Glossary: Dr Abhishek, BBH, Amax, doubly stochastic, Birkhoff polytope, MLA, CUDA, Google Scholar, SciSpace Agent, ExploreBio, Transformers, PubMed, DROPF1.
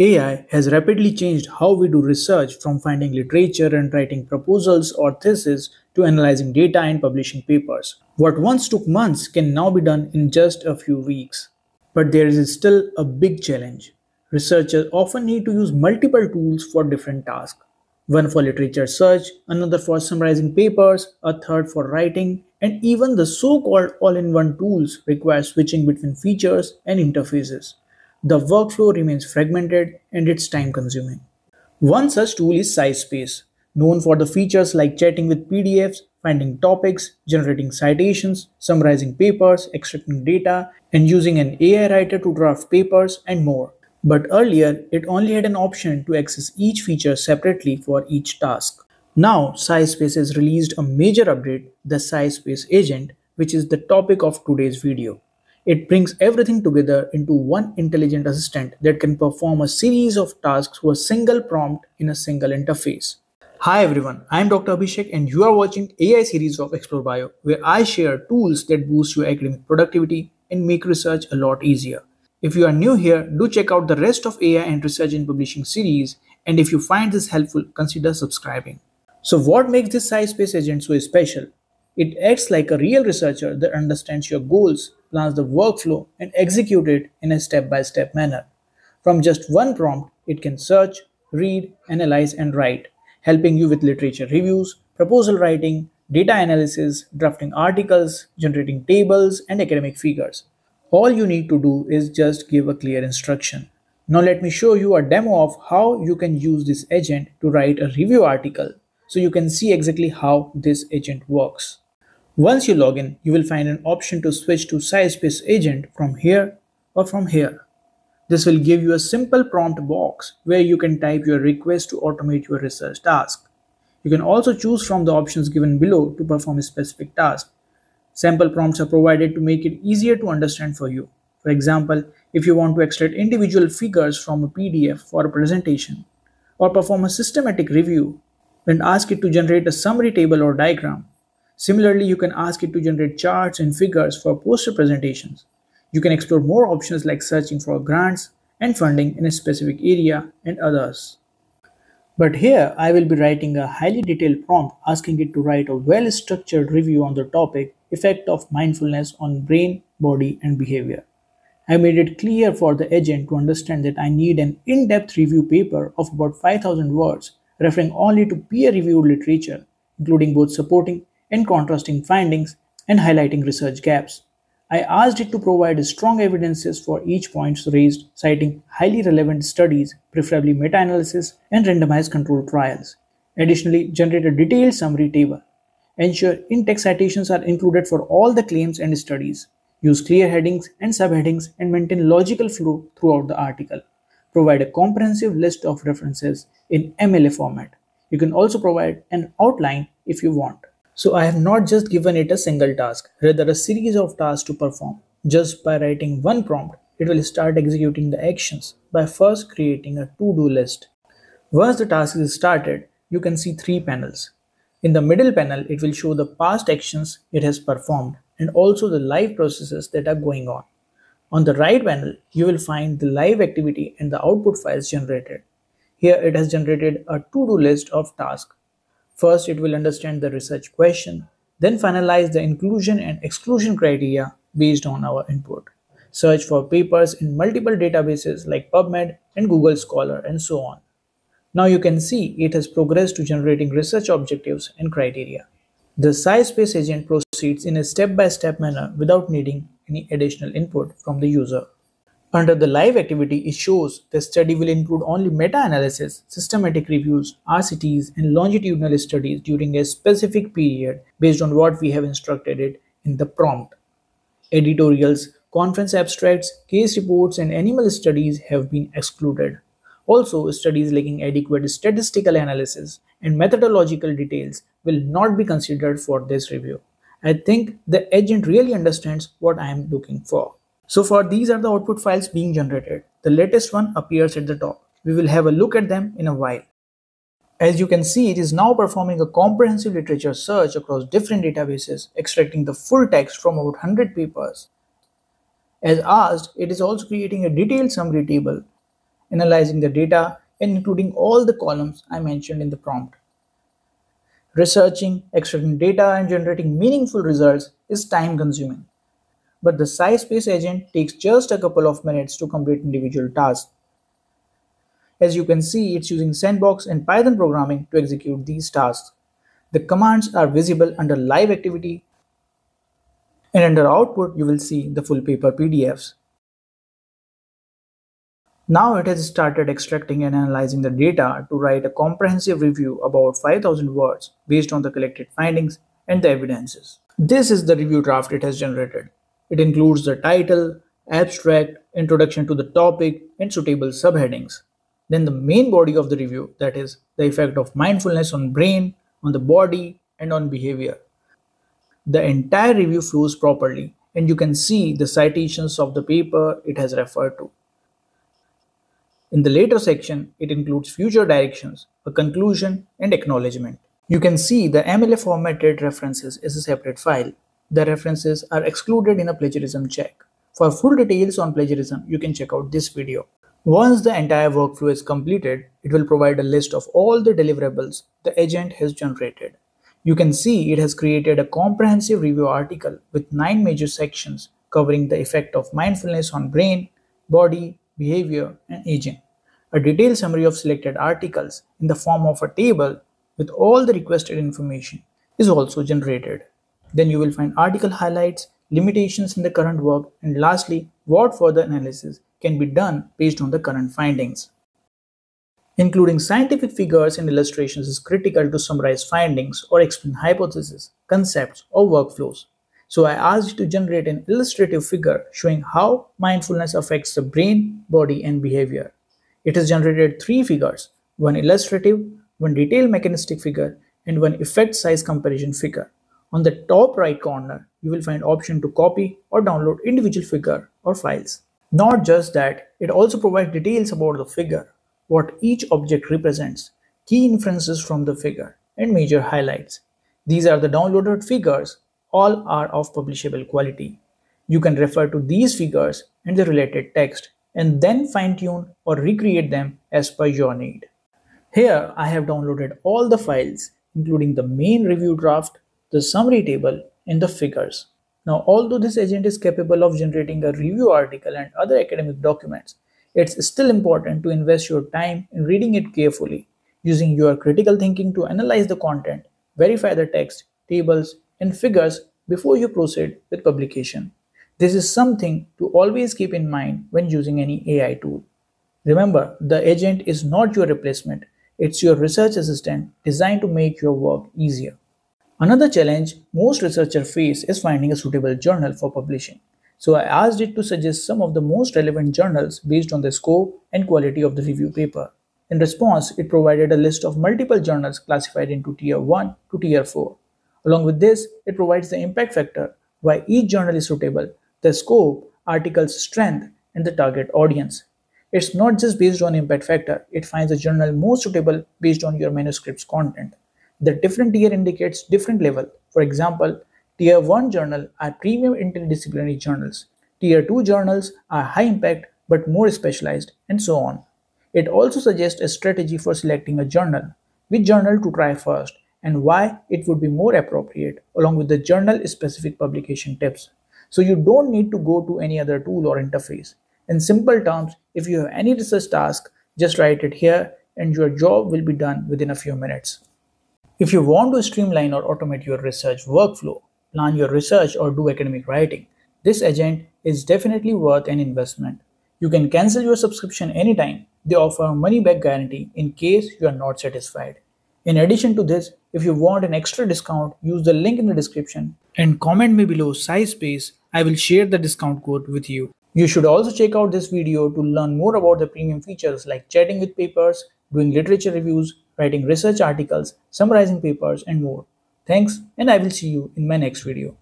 AI has rapidly changed how we do research, from finding literature and writing proposals or theses to analyzing data and publishing papers. What once took months can now be done in just a few weeks. But there is still a big challenge. Researchers often need to use multiple tools for different tasks. One for literature search, another for summarizing papers, a third for writing, and even the so-called all-in-one tools require switching between features and interfaces. The workflow remains fragmented and it's time-consuming. One such tool is SciSpace, known for the features like chatting with PDFs, finding topics, generating citations, summarizing papers, extracting data, and using an AI writer to draft papers and more. But earlier, it only had an option to access each feature separately for each task. Now, SciSpace has released a major update, the SciSpace Agent, which is the topic of today's video. It brings everything together into one intelligent assistant that can perform a series of tasks through a single prompt in a single interface. Hi everyone, I'm Dr. Abhishek and you are watching AI series of ExploreBio, where I share tools that boost your academic productivity and make research a lot easier. If you are new here, do check out the rest of AI and Research and Publishing series, and if you find this helpful, consider subscribing. So what makes this SciSpace Agent so special? It acts like a real researcher that understands your goals, plans the workflow, and execute it in a step-by-step manner. From just one prompt, it can search, read, analyze, and write, helping you with literature reviews, proposal writing, data analysis, drafting articles, generating tables, and academic figures. All you need to do is just give a clear instruction. Now let me show you a demo of how you can use this agent to write a review article, so you can see exactly how this agent works. Once you log in, you will find an option to switch to SciSpace Agent from here or from here. This will give you a simple prompt box where you can type your request to automate your research task. You can also choose from the options given below to perform a specific task. Sample prompts are provided to make it easier to understand for you. For example, if you want to extract individual figures from a PDF for a presentation, or perform a systematic review, then ask it to generate a summary table or diagram. Similarly, you can ask it to generate charts and figures for poster presentations. You can explore more options like searching for grants and funding in a specific area and others. But here, I will be writing a highly detailed prompt asking it to write a well-structured review on the topic, effect of mindfulness on brain, body, and behavior. I made it clear for the agent to understand that I need an in-depth review paper of about 5,000 words, referring only to peer-reviewed literature, including both supporting and contrasting findings and highlighting research gaps. I asked it to provide strong evidences for each point raised, citing highly relevant studies, preferably meta-analysis and randomized controlled trials. Additionally, generate a detailed summary table. Ensure in-text citations are included for all the claims and studies. Use clear headings and subheadings and maintain logical flow throughout the article. Provide a comprehensive list of references in MLA format. You can also provide an outline if you want. So I have not just given it a single task, rather a series of tasks to perform. Just by writing one prompt, it will start executing the actions by first creating a to-do list. Once the task is started, you can see three panels. In the middle panel, it will show the past actions it has performed and also the live processes that are going on. On the right panel, you will find the live activity and the output files generated. Here it has generated a to-do list of tasks. First, it will understand the research question, then finalize the inclusion and exclusion criteria based on our input. Search for papers in multiple databases like PubMed and Google Scholar and so on. Now you can see it has progressed to generating research objectives and criteria. The SciSpace Agent proceeds in a step-by-step manner without needing any additional input from the user. Under the live activity, it shows the study will include only meta-analysis, systematic reviews, RCTs, and longitudinal studies during a specific period based on what we have instructed it in the prompt. Editorials, conference abstracts, case reports, and animal studies have been excluded. Also, studies lacking adequate statistical analysis and methodological details will not be considered for this review. I think the agent really understands what I am looking for. So for these are the output files being generated. The latest one appears at the top. We will have a look at them in a while. As you can see, it is now performing a comprehensive literature search across different databases, extracting the full text from about 100 papers. As asked, it is also creating a detailed summary table analyzing the data, and including all the columns I mentioned in the prompt. Researching, extracting data, and generating meaningful results is time-consuming. But the SciSpace Agent takes just a couple of minutes to complete individual tasks. As you can see, it's using Sandbox and Python programming to execute these tasks. The commands are visible under Live Activity, and under Output, you will see the full paper PDFs. Now it has started extracting and analyzing the data to write a comprehensive review about 5,000 words based on the collected findings and the evidences. This is the review draft it has generated. It includes the title, abstract, introduction to the topic, and suitable subheadings. Then the main body of the review, that is, the effect of mindfulness on brain, on the body, and on behavior. The entire review flows properly, and you can see the citations of the paper it has referred to. In the later section, it includes future directions, a conclusion, and acknowledgement. You can see the MLA formatted references is a separate file. The references are excluded in a plagiarism check. For full details on plagiarism, you can check out this video. Once the entire workflow is completed, it will provide a list of all the deliverables the agent has generated. You can see it has created a comprehensive review article with 9 major sections covering the effect of mindfulness on brain, body, behavior, and aging. A detailed summary of selected articles in the form of a table with all the requested information is also generated. Then you will find article highlights, limitations in the current work, and lastly, what further analysis can be done based on the current findings. Including scientific figures and illustrations is critical to summarize findings or explain hypotheses, concepts, or workflows. So I asked it to generate an illustrative figure showing how mindfulness affects the brain, body, and behavior. It has generated 3 figures, one illustrative, one detailed mechanistic figure, and one effect size comparison figure. On the top right corner, you will find option to copy or download individual figure or files. Not just that, it also provides details about the figure, what each object represents, key inferences from the figure, and major highlights. These are the downloaded figures. All are of publishable quality. You can refer to these figures and the related text and then fine-tune or recreate them as per your need. Here I have downloaded all the files, including the main review draft, the summary table, and the figures. Now, although this agent is capable of generating a review article and other academic documents, it's still important to invest your time in reading it carefully, using your critical thinking to analyze the content, verify the text, tables, and figures before you proceed with publication. This is something to always keep in mind when using any AI tool. Remember, the agent is not your replacement. It's your research assistant designed to make your work easier. Another challenge most researchers face is finding a suitable journal for publishing. So I asked it to suggest some of the most relevant journals based on the scope and quality of the review paper. In response, it provided a list of multiple journals classified into Tier 1 to Tier 4. Along with this, it provides the impact factor, why each journal is suitable, the scope, article's strength, and the target audience. It's not just based on impact factor, it finds a journal most suitable based on your manuscript's content. The different tier indicates different level. For example, Tier 1 journals are premium interdisciplinary journals, Tier 2 journals are high impact but more specialized, and so on. It also suggests a strategy for selecting a journal, which journal to try first, and why it would be more appropriate, along with the journal-specific publication tips. So you don't need to go to any other tool or interface. In simple terms, if you have any research task, just write it here and your job will be done within a few minutes. If you want to streamline or automate your research workflow, plan your research, or do academic writing, this agent is definitely worth an investment. You can cancel your subscription anytime. They offer a money-back guarantee in case you are not satisfied. In addition to this, if you want an extra discount, use the link in the description and comment me below SciSpace. I will share the discount code with you. You should also check out this video to learn more about the premium features like chatting with papers, doing literature reviews, writing research articles, summarizing papers, and more. Thanks, and I will see you in my next video.